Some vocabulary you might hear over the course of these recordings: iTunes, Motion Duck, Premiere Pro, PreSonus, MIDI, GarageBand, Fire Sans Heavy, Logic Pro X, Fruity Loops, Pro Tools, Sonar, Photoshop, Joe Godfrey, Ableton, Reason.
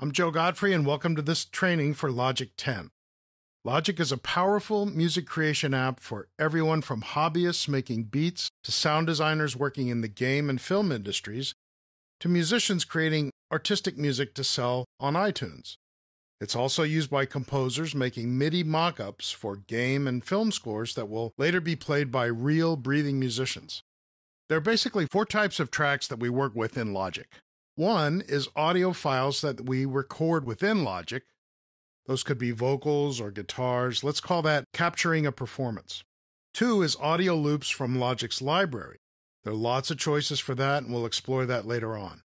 I'm Joe Godfrey, and welcome to this training for Logic 10. Logic is a powerful music creation app for everyone from hobbyists making beats to sound designers working in the game and film industries to musicians creating artistic music to sell on iTunes. It's also used by composers making MIDI mock-ups for game and film scores that will later be played by real breathing musicians. There are basically four types of tracks that we work with in Logic. One is audio files that we record within Logic. Those could be vocals or guitars. Let's call that capturing a performance. Two is audio loops from Logic's library. There are lots of choices for that, and we'll explore that later on.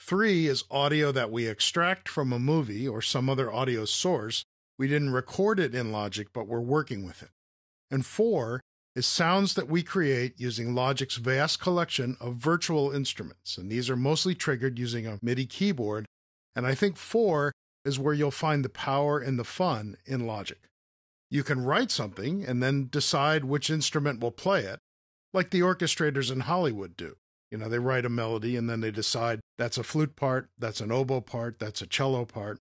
Three is audio that we extract from a movie or some other audio source. We didn't record it in Logic, but we're working with it. And four is sounds that we create using Logic's vast collection of virtual instruments, and these are mostly triggered using a MIDI keyboard, and I think four is where you'll find the power and the fun in Logic. You can write something and then decide which instrument will play it, like the orchestrators in Hollywood do. You know, they write a melody and then they decide that's a flute part, that's an oboe part, that's a cello part.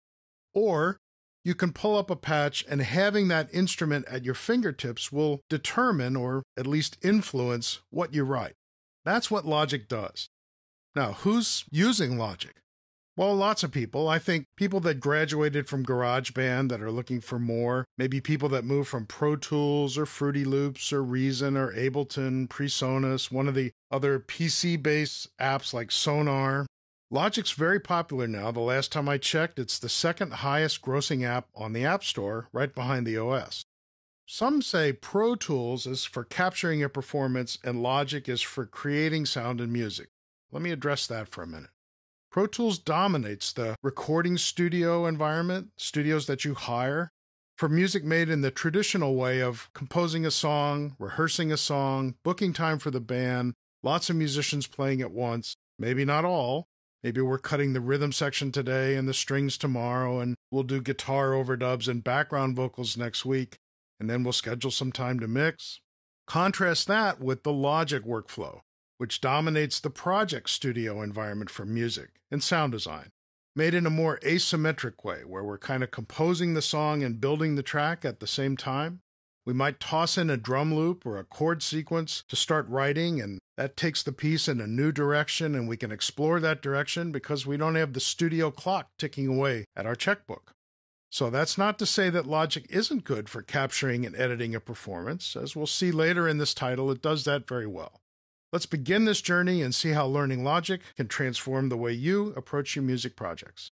Or you can pull up a patch, and having that instrument at your fingertips will determine or at least influence what you write. That's what Logic does. Now, who's using Logic? Well, lots of people. I think people that graduated from GarageBand that are looking for more, maybe people that moved from Pro Tools or Fruity Loops or Reason or Ableton, PreSonus, one of the other PC-based apps like Sonar. Logic's very popular now. The last time I checked, it's the second highest grossing app on the App Store, right behind the OS. Some say Pro Tools is for capturing a performance and Logic is for creating sound and music. Let me address that for a minute. Pro Tools dominates the recording studio environment, studios that you hire, for music made in the traditional way of composing a song, rehearsing a song, booking time for the band, lots of musicians playing at once, maybe not all. Maybe we're cutting the rhythm section today and the strings tomorrow, and we'll do guitar overdubs and background vocals next week, and then we'll schedule some time to mix. Contrast that with the Logic workflow, which dominates the project studio environment for music and sound design, made in a more asymmetric way, where we're kind of composing the song and building the track at the same time. We might toss in a drum loop or a chord sequence to start writing, and that takes the piece in a new direction, and we can explore that direction because we don't have the studio clock ticking away at our checkbook. So that's not to say that Logic isn't good for capturing and editing a performance. As we'll see later in this title, it does that very well. Let's begin this journey and see how learning Logic can transform the way you approach your music projects.